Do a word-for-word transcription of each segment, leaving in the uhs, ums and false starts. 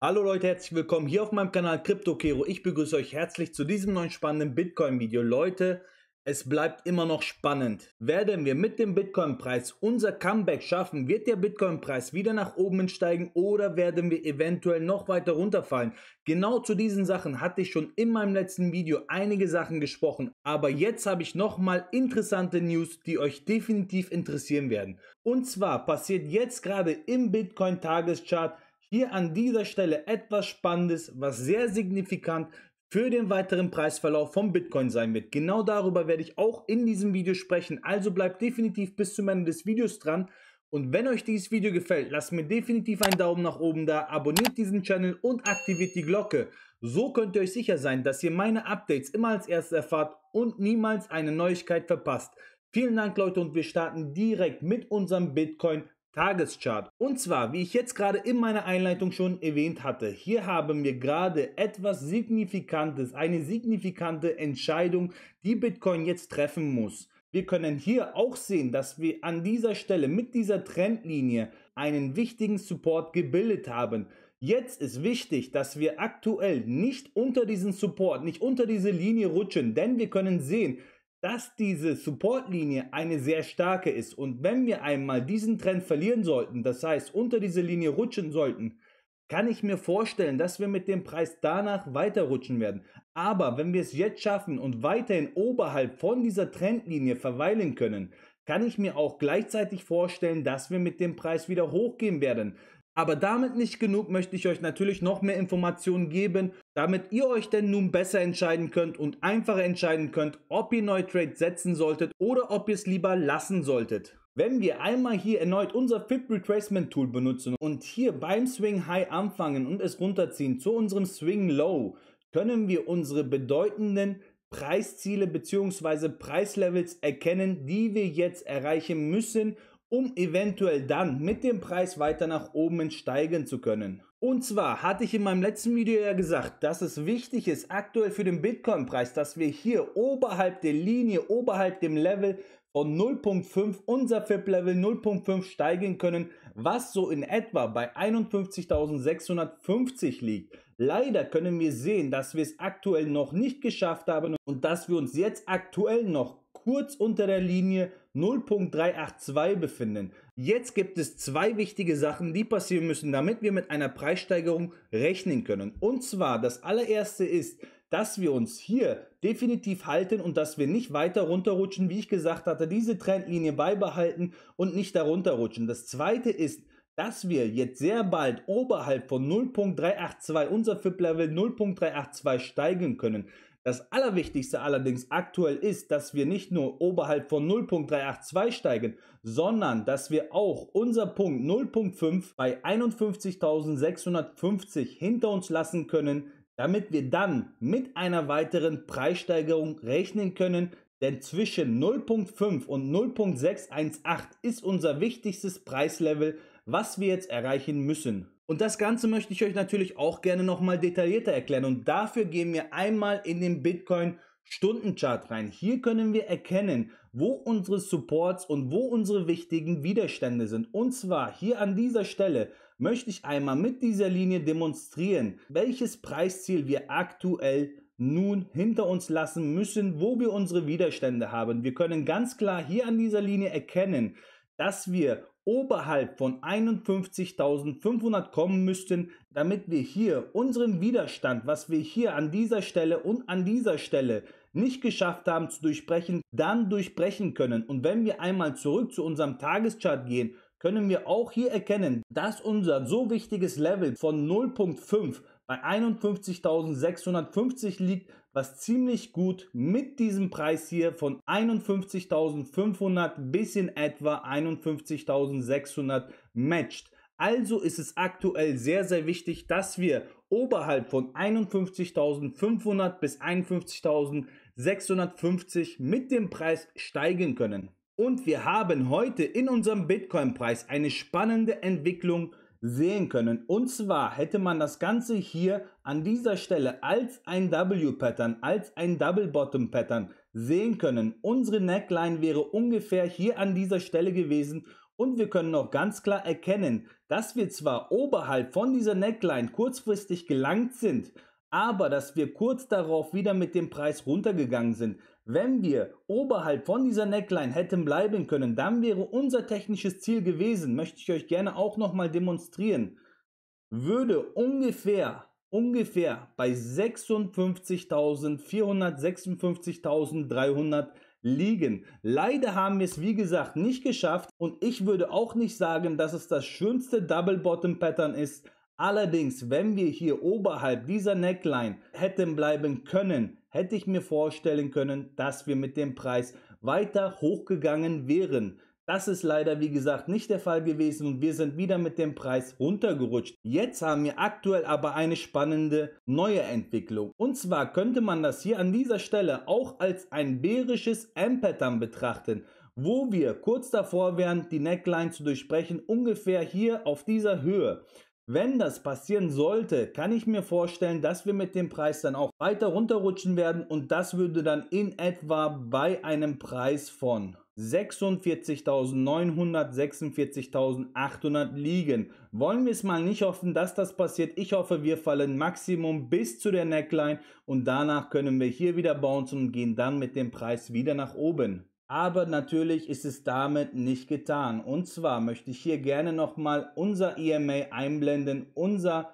Hallo Leute, herzlich willkommen hier auf meinem Kanal Crypto Kero. Ich begrüße euch herzlich zu diesem neuen spannenden Bitcoin-Video. Leute, es bleibt immer noch spannend. Werden wir mit dem Bitcoin-Preis unser Comeback schaffen? Wird der Bitcoin-Preis wieder nach oben steigen oder werden wir eventuell noch weiter runterfallen? Genau zu diesen Sachen hatte ich schon in meinem letzten Video einige Sachen gesprochen. Aber jetzt habe ich nochmal interessante News, die euch definitiv interessieren werden. Und zwar passiert jetzt gerade im Bitcoin-Tageschart hier an dieser Stelle etwas Spannendes, was sehr signifikant für den weiteren Preisverlauf von Bitcoin sein wird. Genau darüber werde ich auch in diesem Video sprechen, also bleibt definitiv bis zum Ende des Videos dran. Und wenn euch dieses Video gefällt, lasst mir definitiv einen Daumen nach oben da, abonniert diesen Channel und aktiviert die Glocke. So könnt ihr euch sicher sein, dass ihr meine Updates immer als erstes erfahrt und niemals eine Neuigkeit verpasst. Vielen Dank Leute und wir starten direkt mit unserem Bitcoin Tageschart. Und zwar, wie ich jetzt gerade in meiner Einleitung schon erwähnt hatte, hier haben wir gerade etwas Signifikantes, eine signifikante Entscheidung, die Bitcoin jetzt treffen muss. Wir können hier auch sehen, dass wir an dieser Stelle mit dieser Trendlinie einen wichtigen Support gebildet haben. Jetzt ist wichtig, dass wir aktuell nicht unter diesen Support, nicht unter diese Linie rutschen, denn wir können sehen, dass diese Supportlinie eine sehr starke ist und wenn wir einmal diesen Trend verlieren sollten, das heißt unter diese Linie rutschen sollten, kann ich mir vorstellen, dass wir mit dem Preis danach weiter rutschen werden. Aber wenn wir es jetzt schaffen und weiterhin oberhalb von dieser Trendlinie verweilen können, kann ich mir auch gleichzeitig vorstellen, dass wir mit dem Preis wieder hochgehen werden. Aber damit nicht genug, möchte ich euch natürlich noch mehr Informationen geben, damit ihr euch denn nun besser entscheiden könnt und einfacher entscheiden könnt, ob ihr neue Trades setzen solltet oder ob ihr es lieber lassen solltet. Wenn wir einmal hier erneut unser F I B Retracement Tool benutzen und hier beim Swing High anfangen und es runterziehen zu unserem Swing Low, können wir unsere bedeutenden Preisziele bzw. Preislevels erkennen, die wir jetzt erreichen müssen, um eventuell dann mit dem Preis weiter nach oben steigen zu können. Und zwar hatte ich in meinem letzten Video ja gesagt, dass es wichtig ist aktuell für den Bitcoin-Preis, dass wir hier oberhalb der Linie, oberhalb dem Level von null Komma fünf, unser F I B-Level null Komma fünf steigen können, was so in etwa bei einundfünfzigtausendsechshundertfünfzig liegt. Leider können wir sehen, dass wir es aktuell noch nicht geschafft haben und dass wir uns jetzt aktuell noch kurz unter der Linie null Komma drei acht zwei befinden. Jetzt gibt es zwei wichtige Sachen, die passieren müssen, damit wir mit einer Preissteigerung rechnen können. Und zwar, das allererste ist, dass wir uns hier definitiv halten und dass wir nicht weiter runterrutschen, wie ich gesagt hatte, diese Trendlinie beibehalten und nicht darunter rutschen. Das zweite ist, dass wir jetzt sehr bald oberhalb von null Komma drei acht zwei, unser F I B-Level null Komma drei acht zwei steigen können. Das Allerwichtigste allerdings aktuell ist, dass wir nicht nur oberhalb von null Komma drei acht zwei steigen, sondern dass wir auch unser Punkt null Komma fünf bei einundfünfzigtausendsechshundertfünfzig hinter uns lassen können, damit wir dann mit einer weiteren Preissteigerung rechnen können. Denn zwischen null Komma fünf und null Komma sechs eins acht ist unser wichtigstes Preislevel, was wir jetzt erreichen müssen. Und das Ganze möchte ich euch natürlich auch gerne nochmal detaillierter erklären und dafür gehen wir einmal in den Bitcoin Stundenchart rein. Hier können wir erkennen, wo unsere Supports und wo unsere wichtigen Widerstände sind. Und zwar hier an dieser Stelle möchte ich einmal mit dieser Linie demonstrieren, welches Preisziel wir aktuell nun hinter uns lassen müssen, wo wir unsere Widerstände haben. Wir können ganz klar hier an dieser Linie erkennen, dass wir oberhalb von einundfünfzigtausendfünfhundert kommen müssten, damit wir hier unseren Widerstand, was wir hier an dieser Stelle und an dieser Stelle nicht geschafft haben zu durchbrechen, dann durchbrechen können. Und wenn wir einmal zurück zu unserem Tageschart gehen, können wir auch hier erkennen, dass unser so wichtiges Level von null Komma fünf bei einundfünfzigtausendsechshundertfünfzig liegt, was ziemlich gut mit diesem Preis hier von einundfünfzigtausendfünfhundert bis in etwa einundfünfzigtausendsechshundert matcht. Also ist es aktuell sehr, sehr wichtig, dass wir oberhalb von einundfünfzigtausendfünfhundert bis einundfünfzigtausendsechshundertfünfzig mit dem Preis steigen können. Und wir haben heute in unserem Bitcoin-Preis eine spannende Entwicklung sehen können. Und zwar hätte man das Ganze hier an dieser Stelle als ein W-Pattern, als ein Double-Bottom-Pattern sehen können. Unsere Neckline wäre ungefähr hier an dieser Stelle gewesen Und wir können auch ganz klar erkennen, dass wir zwar oberhalb von dieser Neckline kurzfristig gelangt sind, aber dass wir kurz darauf wieder mit dem Preis runtergegangen sind. Wenn wir oberhalb von dieser Neckline hätten bleiben können, dann wäre unser technisches Ziel gewesen, möchte ich euch gerne auch nochmal demonstrieren, würde ungefähr, ungefähr bei sechsundfünfzigtausendvierhundert, sechsundfünfzigtausenddreihundert liegen. Leider haben wir es wie gesagt nicht geschafft und ich würde auch nicht sagen, dass es das schönste Double Bottom Pattern ist. Allerdings, wenn wir hier oberhalb dieser Neckline hätten bleiben können, hätte ich mir vorstellen können, dass wir mit dem Preis weiter hochgegangen wären. Das ist leider wie gesagt nicht der Fall gewesen und wir sind wieder mit dem Preis runtergerutscht. Jetzt haben wir aktuell aber eine spannende neue Entwicklung. Und zwar könnte man das hier an dieser Stelle auch als ein bärisches M-Pattern betrachten, wo wir kurz davor wären, die Neckline zu durchbrechen, ungefähr hier auf dieser Höhe. Wenn das passieren sollte, kann ich mir vorstellen, dass wir mit dem Preis dann auch weiter runterrutschen werden und das würde dann in etwa bei einem Preis von sechsundvierzigtausendneunhundert, sechsundvierzigtausendachthundert liegen. Wollen wir es mal nicht hoffen, dass das passiert. Ich hoffe, wir fallen Maximum bis zu der Neckline und danach können wir hier wieder bouncen und gehen dann mit dem Preis wieder nach oben. Aber natürlich ist es damit nicht getan. Und zwar möchte ich hier gerne nochmal unser E M A einblenden, unser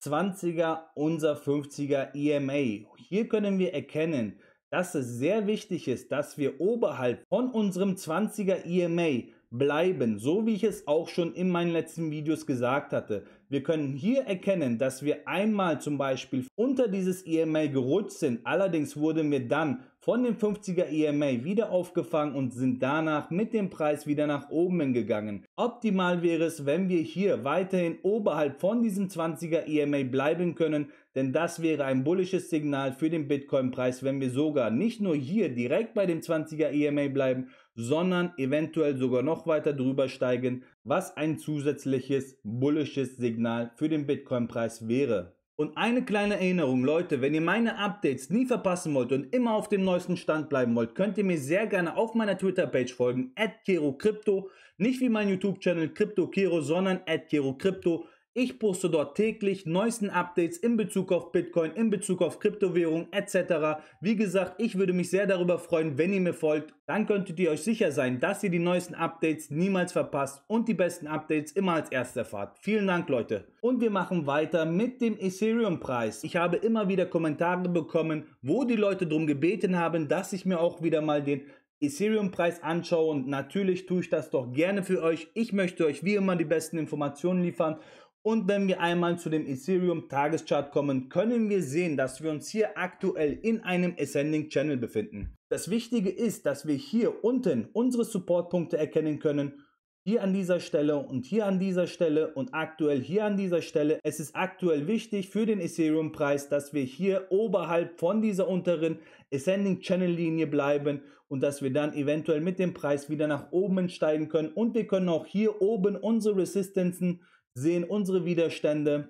zwanziger, unser fünfziger E M A. Hier können wir erkennen, dass es sehr wichtig ist, dass wir oberhalb von unserem zwanziger E M A bleiben, so wie ich es auch schon in meinen letzten Videos gesagt hatte. Wir können hier erkennen, dass wir einmal zum Beispiel unter dieses E M A gerutscht sind, allerdings wurden wir dann von dem fünfziger E M A wieder aufgefangen und sind danach mit dem Preis wieder nach oben gegangen. Optimal wäre es, wenn wir hier weiterhin oberhalb von diesem zwanziger E M A bleiben können, denn das wäre ein bullisches Signal für den Bitcoin-Preis, wenn wir sogar nicht nur hier direkt bei dem zwanziger E M A bleiben, sondern eventuell sogar noch weiter drüber steigen, was ein zusätzliches bullisches Signal für den Bitcoin-Preis wäre. Und eine kleine Erinnerung, Leute, wenn ihr meine Updates nie verpassen wollt und immer auf dem neuesten Stand bleiben wollt, könnt ihr mir sehr gerne auf meiner Twitter-Page folgen, at kero crypto, nicht wie mein YouTube-Channel Crypto Kero, sondern at kero crypto. Ich poste dort täglich neuesten Updates in Bezug auf Bitcoin, in Bezug auf Kryptowährung et cetera. Wie gesagt, ich würde mich sehr darüber freuen, wenn ihr mir folgt. Dann könntet ihr euch sicher sein, dass ihr die neuesten Updates niemals verpasst und die besten Updates immer als erst erfahrt. Vielen Dank, Leute. Und wir machen weiter mit dem Ethereum-Preis. Ich habe immer wieder Kommentare bekommen, wo die Leute darum gebeten haben, dass ich mir auch wieder mal den Ethereum-Preis anschaue. Und natürlich tue ich das doch gerne für euch. Ich möchte euch wie immer die besten Informationen liefern. Und wenn wir einmal zu dem Ethereum-Tageschart kommen, können wir sehen, dass wir uns hier aktuell in einem Ascending Channel befinden. Das Wichtige ist, dass wir hier unten unsere Supportpunkte erkennen können. Hier an dieser Stelle und hier an dieser Stelle und aktuell hier an dieser Stelle. Es ist aktuell wichtig für den Ethereum-Preis, dass wir hier oberhalb von dieser unteren Ascending Channel Linie bleiben und dass wir dann eventuell mit dem Preis wieder nach oben steigen können. Und wir können auch hier oben unsere Resistanzen sehen, unsere Widerstände.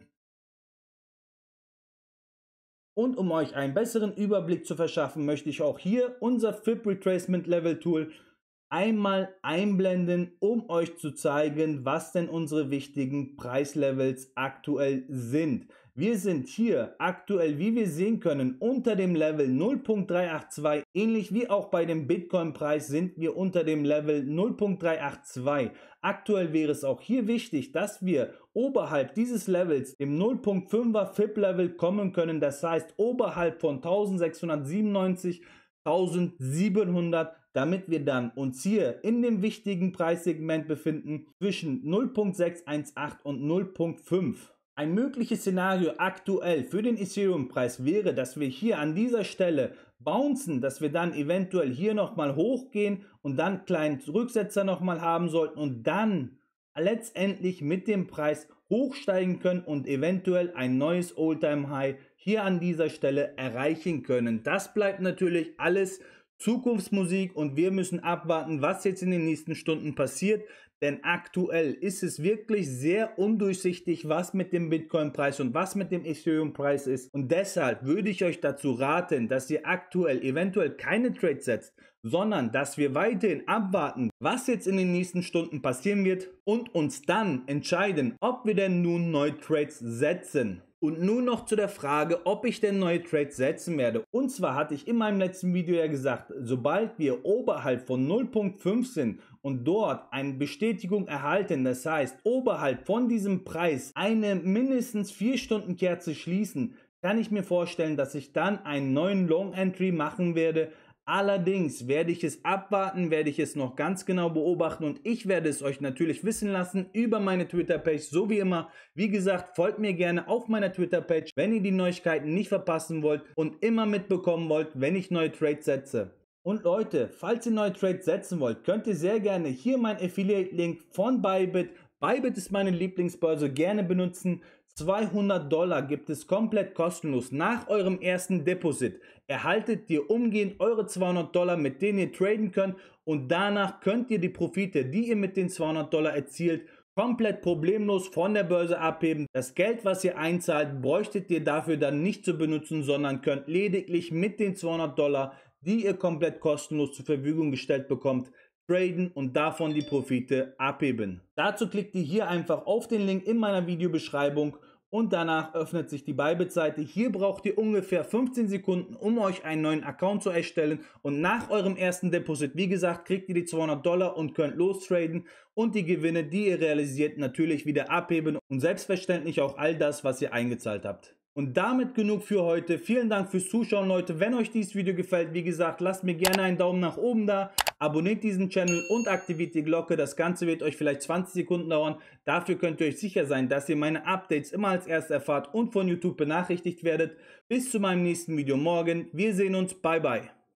Und um euch einen besseren Überblick zu verschaffen, möchte ich auch hier unser F I B Retracement Level Tool einmal einblenden, um euch zu zeigen, was denn unsere wichtigen Preislevels aktuell sind. Wir sind hier aktuell, wie wir sehen können, unter dem Level null Komma drei acht zwei. Ähnlich wie auch bei dem Bitcoin-Preis sind wir unter dem Level null Komma drei acht zwei. Aktuell wäre es auch hier wichtig, dass wir oberhalb dieses Levels, dem null Komma fünfer F I B-Level, kommen können. Das heißt, oberhalb von eintausendsechshundertsiebenundneunzig, eintausendsiebenhundert, damit wir dann uns hier in dem wichtigen Preissegment befinden zwischen null Komma sechs eins acht und null Komma fünf. Ein mögliches Szenario aktuell für den Ethereum-Preis wäre, dass wir hier an dieser Stelle bouncen, dass wir dann eventuell hier nochmal hochgehen und dann einen kleinen Rücksetzer nochmal haben sollten und dann letztendlich mit dem Preis hochsteigen können und eventuell ein neues All-Time-High hier an dieser Stelle erreichen können. Das bleibt natürlich alles Zukunftsmusik und wir müssen abwarten, was jetzt in den nächsten Stunden passiert, denn aktuell ist es wirklich sehr undurchsichtig, was mit dem Bitcoin-Preis und was mit dem Ethereum-Preis ist und deshalb würde ich euch dazu raten, dass ihr aktuell eventuell keine Trades setzt, sondern dass wir weiterhin abwarten, was jetzt in den nächsten Stunden passieren wird und uns dann entscheiden, ob wir denn nun neue Trades setzen. Und nun noch zu der Frage, ob ich denn neue Trades setzen werde. Und zwar hatte ich in meinem letzten Video ja gesagt, sobald wir oberhalb von null Komma fünf sind und dort eine Bestätigung erhalten, das heißt oberhalb von diesem Preis eine mindestens vier Stunden Kerze schließen, kann ich mir vorstellen, dass ich dann einen neuen Long Entry machen werde. Allerdings werde ich es abwarten, werde ich es noch ganz genau beobachten und ich werde es euch natürlich wissen lassen über meine Twitter-Page, so wie immer. Wie gesagt, folgt mir gerne auf meiner Twitter-Page, wenn ihr die Neuigkeiten nicht verpassen wollt und immer mitbekommen wollt, wenn ich neue Trades setze. Und Leute, falls ihr neue Trades setzen wollt, könnt ihr sehr gerne hier meinen Affiliate-Link von Bybit, Bybit ist meine Lieblingsbörse, gerne benutzen. zweihundert Dollar gibt es komplett kostenlos nach eurem ersten Deposit. Erhaltet ihr umgehend eure zweihundert Dollar, mit denen ihr traden könnt und danach könnt ihr die Profite, die ihr mit den zweihundert Dollar erzielt, komplett problemlos von der Börse abheben. Das Geld, was ihr einzahlt, bräuchtet ihr dafür dann nicht zu benutzen, sondern könnt lediglich mit den zweihundert Dollar, die ihr komplett kostenlos zur Verfügung gestellt bekommt, traden und davon die Profite abheben. Dazu klickt ihr hier einfach auf den Link in meiner Videobeschreibung und danach öffnet sich die Bybit-Seite. Hier braucht ihr ungefähr fünfzehn Sekunden, um euch einen neuen Account zu erstellen und nach eurem ersten Deposit, wie gesagt, kriegt ihr die zweihundert Dollar und könnt lostraden und die Gewinne, die ihr realisiert, natürlich wieder abheben und selbstverständlich auch all das, was ihr eingezahlt habt. Und damit genug für heute. Vielen Dank fürs Zuschauen, Leute. Wenn euch dieses Video gefällt, wie gesagt, lasst mir gerne einen Daumen nach oben da, abonniert diesen Channel und aktiviert die Glocke. Das Ganze wird euch vielleicht zwanzig Sekunden dauern. Dafür könnt ihr euch sicher sein, dass ihr meine Updates immer als erstes erfahrt und von YouTube benachrichtigt werdet. Bis zu meinem nächsten Video morgen. Wir sehen uns. Bye, bye.